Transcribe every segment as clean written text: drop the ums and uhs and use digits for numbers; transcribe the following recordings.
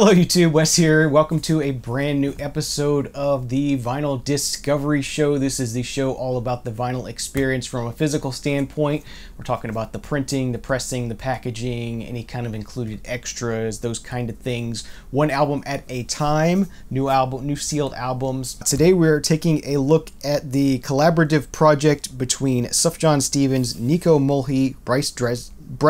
Hello YouTube, Wes here. Welcome to a brand new episode of the Vinyl Discovery Show. This is the show all about the vinyl experience from a physical standpoint. We're talking about the printing, the pressing, the packaging, any kind of included extras, those kind of things. One album at a time, new sealed albums. Today we're taking a look at the collaborative project between Sufjan Stevens, Nico Muhly, Bryce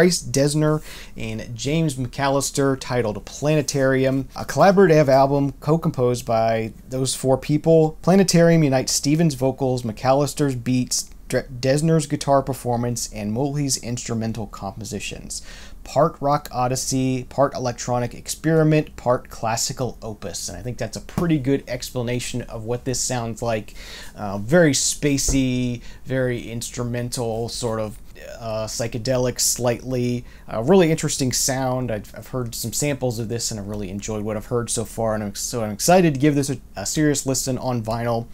Desner, and James McAllister, titled Planetarium, a collaborative album co-composed by those four people. Planetarium unites Stevens' vocals, McAllister's beats, Desner's guitar performance, and Muhly's instrumental compositions. Part rock odyssey, part electronic experiment, part classical opus. And I think that's a pretty good explanation of what this sounds like. Very spacey, very instrumental, sort of psychedelic slightly. Really interesting sound. I've heard some samples of this and I really enjoyed what I've heard so far. And I'm excited to give this a serious listen on vinyl.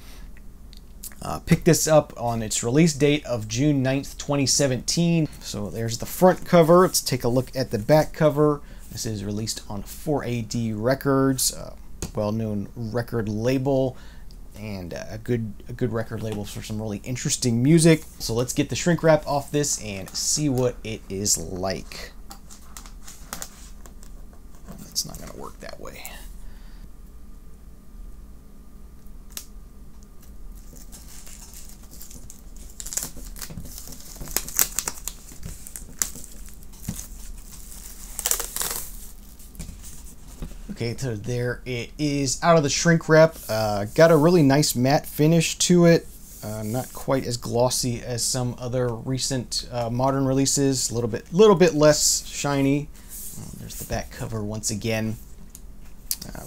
Picked this up on its release date of June 9th, 2017. So there's the front cover. Let's take a look at the back cover. This is released on 4AD Records, a well-known record label, and a good record label for some really interesting music. So let's get the shrink wrap off this and see what it is like. That's not gonna work that way. Okay, so there it is out of the shrink wrap. Got a really nice matte finish to it. Not quite as glossy as some other recent modern releases. A little bit less shiny. There's the back cover once again.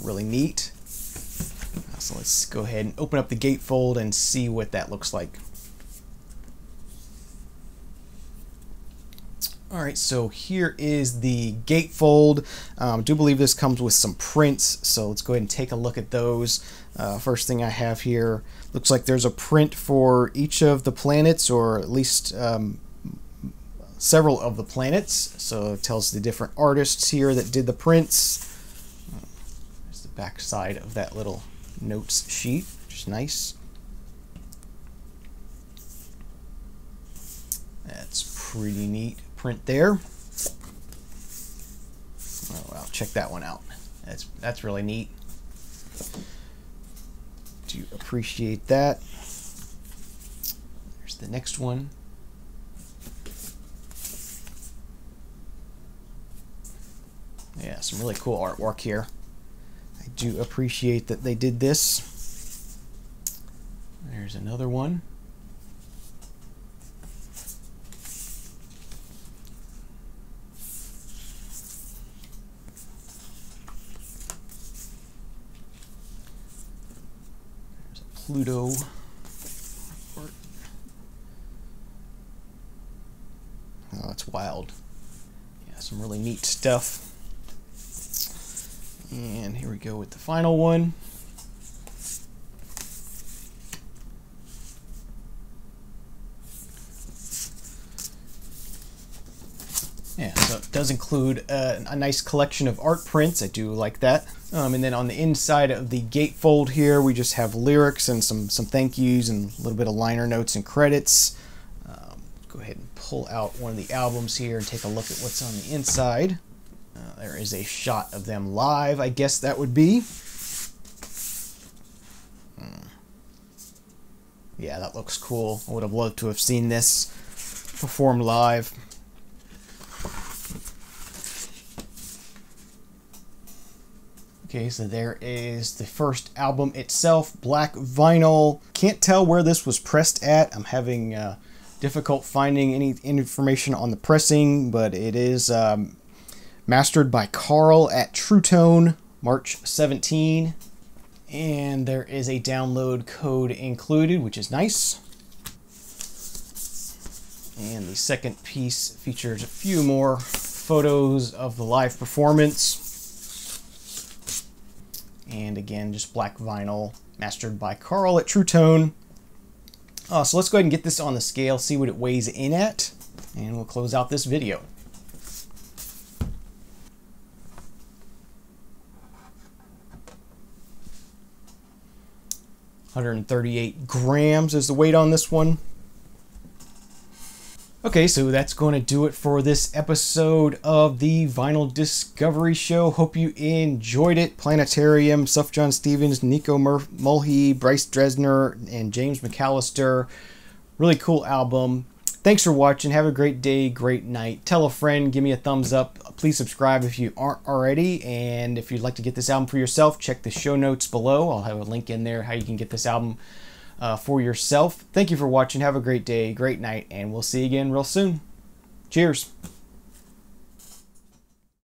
Really neat. So let's go ahead and open up the gatefold and see what that looks like. All right, so here is the gatefold. I do believe this comes with some prints, so let's go ahead and take a look at those. First thing I have here, looks like there's a print for each of the planets, or at least several of the planets. So it tells the different artists here that did the prints. There's the back side of that little notes sheet, which is nice. That's pretty neat. Print there. Oh wow, check that one out. That's really neat. Do appreciate that. There's the next one. Yeah, some really cool artwork here. I do appreciate that they did this. There's another one. Pluto. Oh, that's wild. Yeah, some really neat stuff. And here we go with the final one. Yeah, so it does include a nice collection of art prints. I do like that. And then on the inside of the gatefold here, we just have lyrics and some thank yous and a little bit of liner notes and credits. Go ahead and pull out one of the albums here and take a look at what's on the inside. There is a shot of them live, I guess that would be. Yeah, that looks cool. I would have loved to have seen this performed live. Okay, so there is the first album itself, black vinyl. Can't tell where this was pressed at. I'm having difficult finding any information on the pressing, but it is mastered by Carl at Trutone, March 17. And there is a download code included, which is nice. And the second piece features a few more photos of the live performance. And again, just black vinyl, mastered by Carl at Trutone. So let's go ahead and get this on the scale, see what it weighs in at, and we'll close out this video. 138 grams is the weight on this one. Okay, so that's going to do it for this episode of the Vinyl Discovery Show. Hope you enjoyed it. Planetarium, Sufjan Stevens, Nico Muhly, Bryce Desner, and James McAllister. Really cool album. Thanks for watching. Have a great day, great night. Tell a friend, give me a thumbs up. Please subscribe if you aren't already. And if you'd like to get this album for yourself, check the show notes below. I'll have a link in there how you can get this album for yourself. Thank you for watching. Have a great day, great night, and we'll see you again real soon. Cheers.